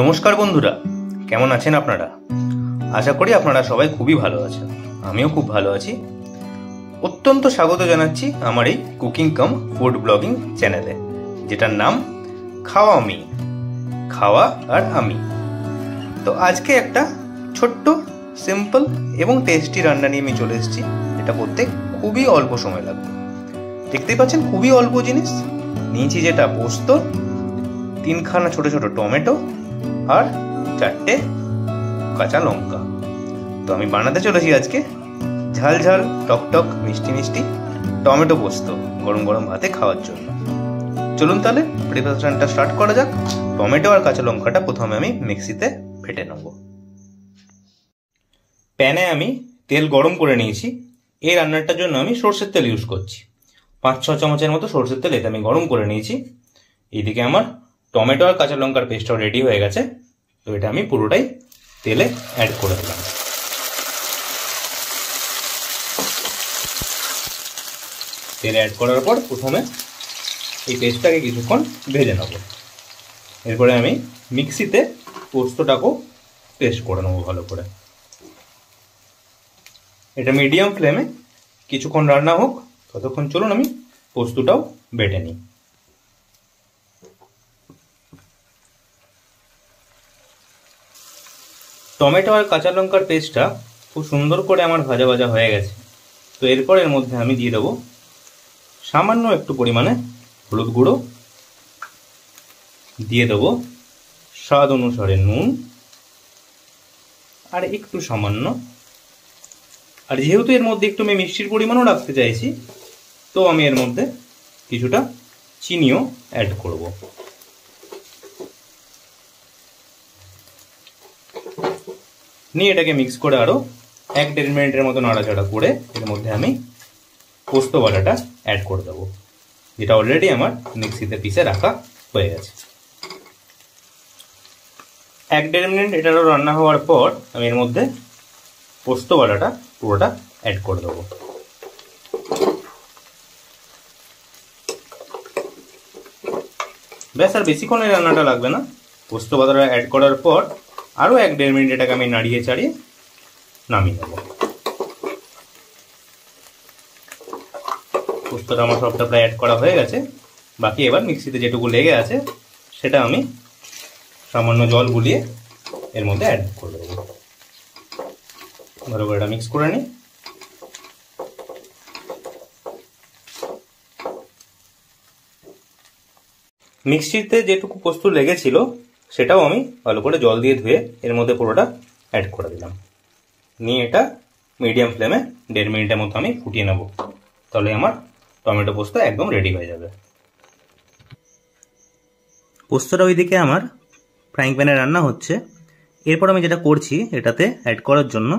नमस्कार बंधुरा केमन आछेन आपनारा आशा करी आपनारा सबाई खूबी भालो आछेन आमिओ खूब भालो आछि अत्यंत स्वागत जानाच्छि आमार एई कुकिंग कम फूड ब्लगिंग चैनेले जेटार नाम खावा आर आमी। तो आज के एकटा छोट्ट सिम्पल एवं टेस्टी रान्ना निये आमि चले एसेछि जेटा करते खूबई अल्प समय लागबे। देखतेई पाच्छेन खूबई अल्प जिनिस नियेछि जेटा पोस्तो तीनखाना छोटो छोटो टमेटो और चारटे काचा लंका। तो आमी बनाते चले आज के झाल झाल टकटक मिष्टि मिष्टि टमेटो पोस्त गरम गरम भाते खावार जन्य। चलुन ताहले प्रिपारेशनटा स्टार्ट करा जाक। टमेटो और काचा लंकाटा प्रथमे आमी मिक्सिते फेटे नेब। पैने आमी तेल गरम करे नियेछि। एई रान्नाटार जन्य आमी सर्षेर तेल यूज करछि। 5-6 चामचेर मतो सर्षेर तेल एटा आमी गरम करे नियेछि। एइदिके आमार टमेटो और काचा लंकार पेस्टटाओ रेडी हो गेছে। তো এটা আমি পুরোটাই তেলে অ্যাড করে দিলাম। তেলে অ্যাড করার পর প্রথমে এই পেস্টটাকে কিছুক্ষণ ভেজে নেব। এরপরে আমি মিক্সিতে পোস্তটাকে পেস্ট করে নেব ভালো করে। এটা মিডিয়াম ফ্লেমে কিছুক্ষণ রান্না হোক। ততক্ষণ চলুন আমি পোস্তটাও বেটে নিই। टमेटो और काचा लंकार पेस्टा खूब सुंदर करे आमार भाजा भाजा हो गेছে। तो एरपर एर मध्य आमी दिए देब सामान्य एकटु परिमाणे हलुद गुड़ो, दिए देब स्वाद अनुसारे नून और एकटु सामान्य। और जेहेतु एर मध्य एकटु मिष्टिर परिमाणो राखते चाइछि तो आमी एर मध्य किछुटा चिनिओ एड करब। নিয়ে এটাকে মিক্স করে আরো 1-1.5 মিনিটের মতো নাড়াচাড়া করে এর মধ্যে আমি পোস্ত বাটাটা অ্যাড করে দেব যেটা অলরেডি আমার মিক্সিতে পিষে রাখা হয়ে গেছে। 1-1.5 মিনিট এটারও রান্না হওয়ার পর আমি এর মধ্যে পোস্ত বাটাটা পুরোটা অ্যাড করে দেব। ব্যাস আর বেশিক্ষণ এই রান্নাটা লাগবে না। পোস্ত বাটাটা অ্যাড করার পর आरो 1-1.5 मिनट एटाके आमी नाड़िये चाड़िये नामिये नेब। पोस्तटा आमार सबटा प्राय एड करा हये गेছে। बाकी एबार मिक्सिते जेटुकु लेगे आछे सेटा आमी सामान्य जल गुलिये एर मধ্যে एड करे देব। ভালো করে এটা মিক্স করে নিই। মিক্সিতে যেটুকু পোস্ত লেগেছিল সেটাও আমি ভালো করে জল দিয়ে ধুয়ে এর মধ্যে পুরোটা অ্যাড করে দিলাম। নিয়ে এটা মিডিয়াম ফ্লেমে 1.5 মিনিটের মতো আমি ফুটিয়ে নেব। তাহলে আমার টমেটো পোস্ত একদম রেডি হয়ে যাবে। পোস্তটা ওইদিকে আমার ফ্রাইং প্যানে রান্না হচ্ছে। এরপর আমি যেটা করছি এটাতে অ্যাড করার জন্য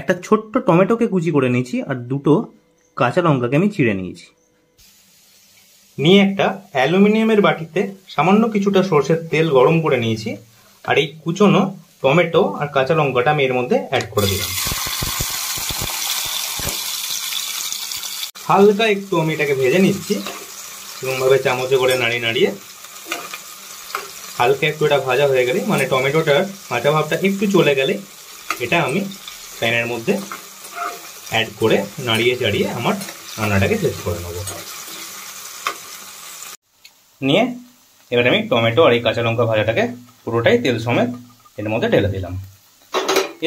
একটা ছোট্ট টমেটোকে কুচি করে নিয়েছি আর দুটো কাঁচা লঙ্কাকে আমি চিড়ে নিয়েছি। নিয়ে একটা অ্যালুমিনিয়ামের বাটিতে সামান্য কিছুটা সরষের তেল গরম করে নিয়েছি আর এই কুচনো টমেটো আর কাঁচা লঙ্কাটা আমি এর মধ্যে অ্যাড করে দিলাম। হালকা একটু আমি এটাকে ভেজে নিচ্ছি এরকমভাবে চামচে করে নাড়িয়ে নাড়িয়ে। হালকা একটু এটা ভাজা হয়ে গেলে মানে টমেটোটার কাঁচা ভাবটা একটু চলে গেলে এটা আমি প্যানের মধ্যে অ্যাড করে নাড়িয়ে চাড়িয়ে আমার রান্নাটাকে শেষ করে নেব। নিয়ে এবারে আমি টমেটো আর এই কাঁচা লঙ্কা ভাজাটাকে পুরোটাই তেল সমেত এর মধ্যে ঢেলে দিলাম।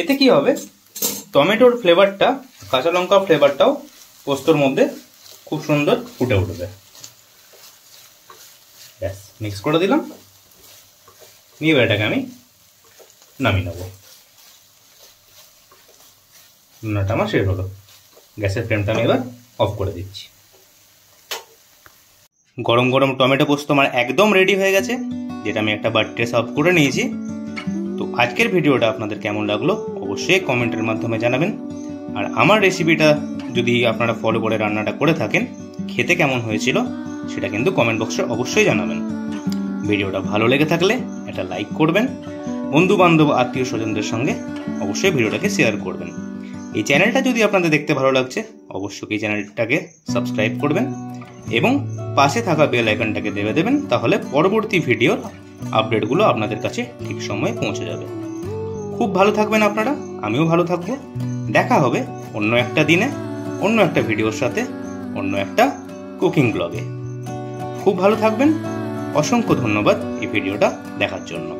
এতে কি হবে টমেটোর ফ্লেভারটা কাঁচা লঙ্কার ফ্লেভারটাও পোস্তর মধ্যে খুব সুন্দর ফুটে উঠবে। ব্যাস মিক্স করে দিলাম। নিয়ে এটাকে আমি নামিয়ে নেব। রান্নাটা আমার শেষ হলো। গ্যাসের ফ্লেমটা আমি এবার অফ করে দিচ্ছি। गरम गरम टमेटो पोस्त आमार एकदम रेडी हो गेছে যেটা আমি একটা বাটিতে সার্ভ করে নিয়েছি। তো আজকের ভিডিওটা আপনাদের কেমন লাগলো অবশ্যই কমেন্টের মাধ্যমে জানাবেন। আর আমার রেসিপিটা যদি আপনারা ফলো করে রান্নাটা করে থাকেন খেতে কেমন হয়েছিল সেটা কিন্তু কমেন্ট বক্সে অবশ্যই জানাবেন। ভিডিওটা ভালো লেগে থাকলে একটা লাইক করবেন। বন্ধু বান্ধব আত্মীয় স্বজনদের সঙ্গে অবশ্যই ভিডিওটাকে শেয়ার করবেন। এই চ্যানেলটা যদি আপনাদের দেখতে ভালো লাগছে অবশ্যই এই চ্যানেলটাকে সাবস্ক্রাইব করবেন এবং পাশে থাকা বেল আইকনটাকে টিপে দেবেন। তাহলে পরবর্তী ভিডিওর আপডেটগুলো আপনাদের কাছে ঠিক সময়ে পৌঁছে যাবে। খুব ভালো থাকবেন আপনারা, আমিও ভালো থাকব। দেখা হবে অন্য একটা দিনে অন্য একটা ভিডিওর সাথে অন্য একটা কুকিং ব্লগে। খুব ভালো থাকবেন, অসংখ্য ধন্যবাদ এই ভিডিওটা দেখার জন্য।